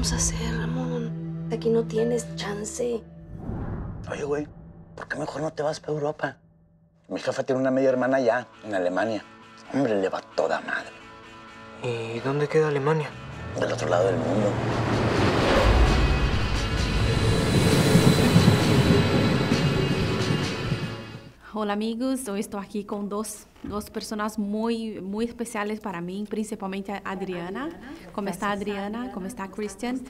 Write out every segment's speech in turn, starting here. vamos a hacer, Ramón? Aquí no tienes chance. Oye, güey, ¿por qué mejor no te vas para Europa? Mi jefa tiene una media hermana allá, en Alemania. Hombre, le va toda madre. ¿Y dónde queda Alemania? Del otro lado del mundo. Hola amigos, hoy estoy aquí con dos personas muy especiales para mí, principalmente Adriana. ¿Cómo está Adriana? ¿Cómo está Kristyan?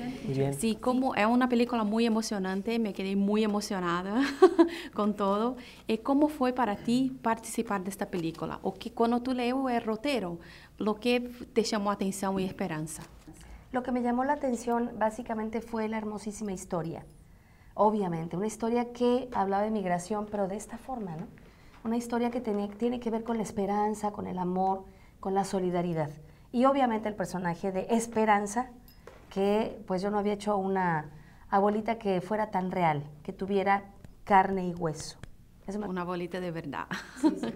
Sí, como es una película muy emocionante, me quedé muy emocionada con todo. ¿Cómo fue para ti participar de esta película? O que cuando tú lees el rotero, ¿lo que te llamó atención y esperanza? Lo que me llamó la atención básicamente fue la hermosísima historia. Obviamente, una historia que hablaba de migración, pero de esta forma, ¿no? Una historia que tiene que ver con la esperanza, con el amor, con la solidaridad. Y obviamente el personaje de Esperanza, que pues yo no había hecho una abuelita que fuera tan real, que tuviera carne y hueso. Una abuelita de verdad. Sí, sí.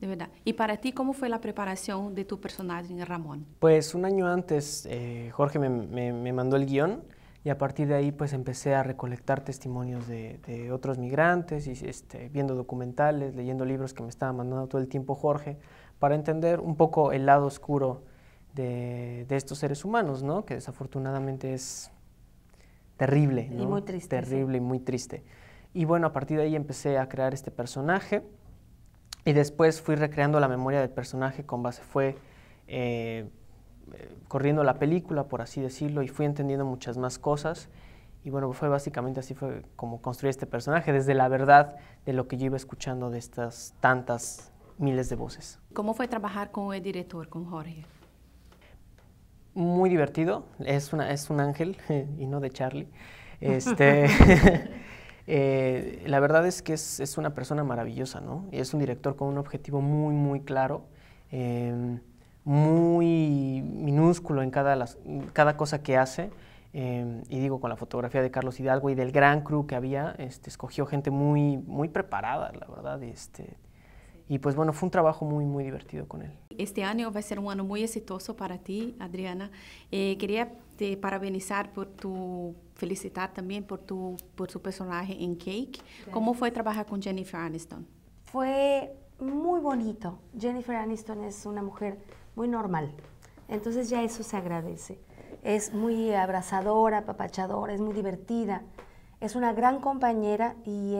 De verdad. Y para ti, ¿cómo fue la preparación de tu personaje, Ramón? Pues un año antes, Jorge me mandó el guión. Y a partir de ahí, pues, empecé a recolectar testimonios de otros migrantes, y viendo documentales, leyendo libros que me estaba mandando todo el tiempo Jorge, para entender un poco el lado oscuro de estos seres humanos, ¿no? Que desafortunadamente es terrible, ¿no? Y muy triste. Terrible, sí. Y muy triste. Y bueno, a partir de ahí empecé a crear este personaje, y después fui recreando la memoria del personaje con base fue... corriendo la película, por así decirlo, y fui entendiendo muchas más cosas. Y bueno, fue básicamente así fue como construí este personaje, desde la verdad de lo que yo iba escuchando de estas tantas miles de voces. ¿Cómo fue trabajar con el director, con Jorge? Muy divertido, es un ángel, y no de Charlie. La verdad es que es una persona maravillosa, ¿no? Y es un director con un objetivo muy claro, muy minúsculo en cada cosa que hace, y digo, con la fotografía de Carlos Hidalgo y del gran crew que había, escogió gente muy preparada, la verdad, y pues bueno, fue un trabajo muy divertido con él. Este año va a ser un año muy exitoso para ti, Adriana. Quería te parabenizar felicitar también por tu personaje en Cake. Gracias. ¿Cómo fue trabajar con Jennifer Aniston? Fue muy bonito. Jennifer Aniston es una mujer muy normal, entonces ya eso se agradece. Es muy abrazadora, apapachadora, es muy divertida, es una gran compañera, y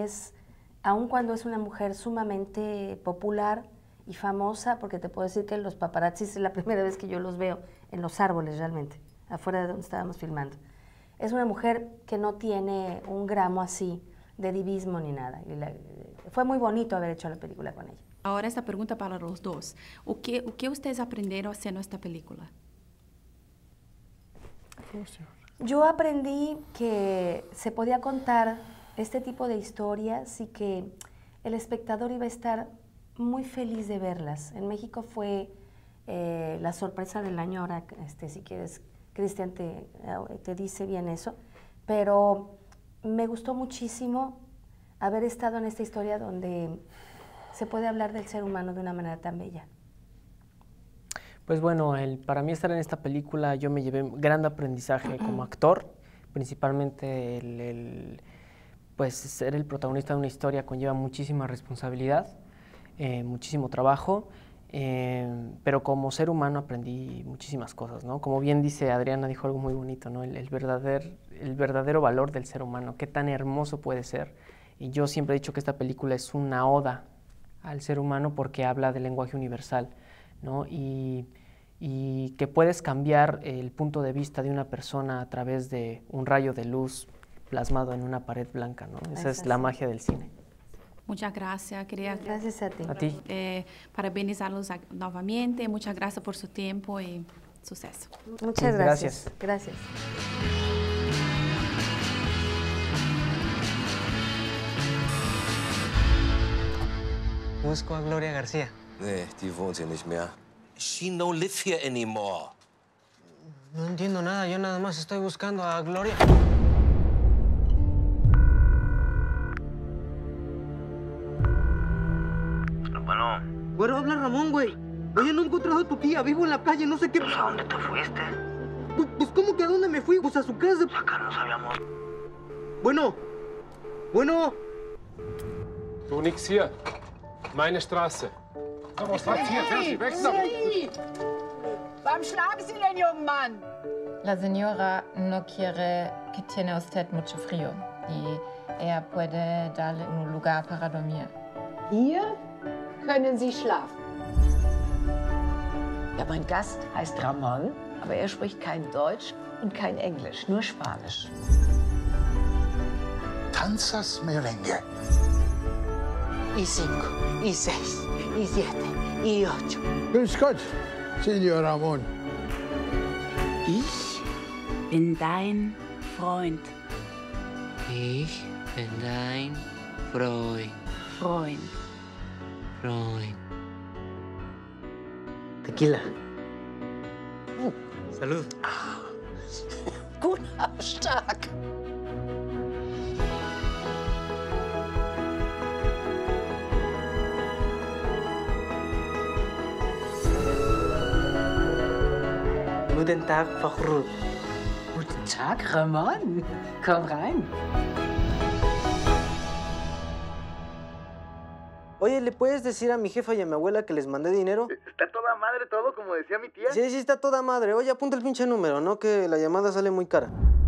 aun cuando es una mujer sumamente popular y famosa, porque te puedo decir que los paparazzis es la primera vez que yo los veo en los árboles realmente, afuera de donde estábamos filmando. Es una mujer que no tiene un gramo así de divismo ni nada. Fue muy bonito haber hecho la película con ella. Ahora esta pregunta para los dos. ¿Qué ustedes aprendieron haciendo esta película? Yo aprendí que se podía contar este tipo de historias y que el espectador iba a estar muy feliz de verlas. En México fue la sorpresa del año. Ahora, si quieres, Kristyan te dice bien eso. Pero me gustó muchísimo haber estado en esta historia donde se puede hablar del ser humano de una manera tan bella. Pues bueno, para mí estar en esta película, yo me llevé un gran aprendizaje como actor, principalmente pues ser el protagonista de una historia conlleva muchísima responsabilidad, muchísimo trabajo, pero como ser humano aprendí muchísimas cosas, ¿no? Como bien dice Adriana, dijo algo muy bonito, ¿no? El verdadero valor del ser humano, qué tan hermoso puede ser. Y yo siempre he dicho que esta película es una oda al ser humano porque habla del lenguaje universal, ¿no? Y que puedes cambiar el punto de vista de una persona a través de un rayo de luz plasmado en una pared blanca, ¿no? Esa es la magia del cine. Muchas gracias. Gracias a ti. Parabenizarlos nuevamente. Muchas gracias por su tiempo y suceso. Muchas gracias. Gracias. Gracias. Busco a Gloria García. Nee, die wohnt hier nicht mehr. She no live here anymore. No entiendo nada, yo nada más estoy buscando a Gloria. Paloma. Güero, habla Ramón, güey. Oye, no he encontrado a tu tía, vivo en la calle, no sé qué... ¿Pues a dónde te fuiste? Pues, ¿cómo que a dónde me fui? Pues a su casa. Acá nos hablamos. Bueno. Du nix hier. Meine Straße. Komm aus Platz hier, fertig, weg damit. Warum schlagen Sie den jungen Mann? La señora no quiere que tiene usted mucho frío y ella puede darle un lugar para dormir. Hier können Sie schlafen. Ja, mein Gast heißt Ramon, aber er spricht kein Deutsch und kein Englisch, nur Spanisch. Tanzas merengue. Y cinco, y seis, y siete, y ocho. Grüß Gott. Señor Ramón. Ich bin dein Freund. Ich bin dein Freund. Freund. Tequila. Oh. Salud. Ah. Gut, aber stark. Guten Tag, Fachru. Guten Tag, Ramon. Komm rein. Oye, ¿le puedes decir a mi jefa y a mi abuela que les mandé dinero? Está toda madre todo, como decía mi tía. Sí, está toda madre. Oye, apunta el pinche número, ¿no? Que la llamada sale muy cara.